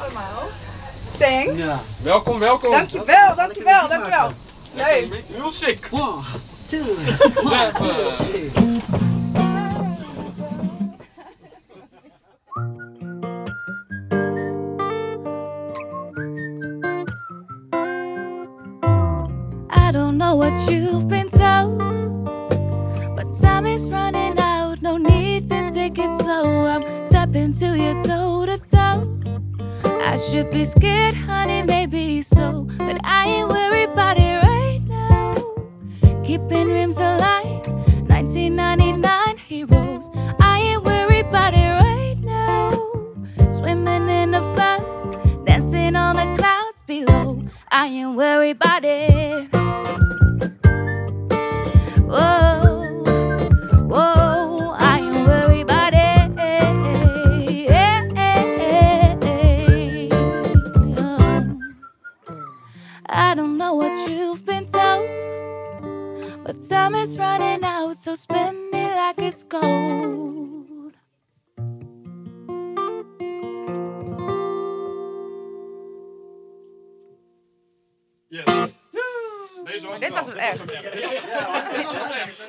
Allemaal. Thanks. Ja. Welkom, welkom. Dankjewel, dankjewel, dankjewel. Leuk. Heel sick. 1, 2, 3. I don't know what you've been told, but time is running out. No need to take it slow. I'm stepping to your toe-to-toe. I should be scared, honey, maybe so, but I ain't worried about it right now. Keeping dreams alive, 1999 heroes. I ain't worried about it right now. Swimming in the floods, dancing on the clouds below. I ain't worried about it. I don't know what you've been told, but time is running out, so spend it like it's gold. Yes. Dit was het echt. Ja, dit was het echt.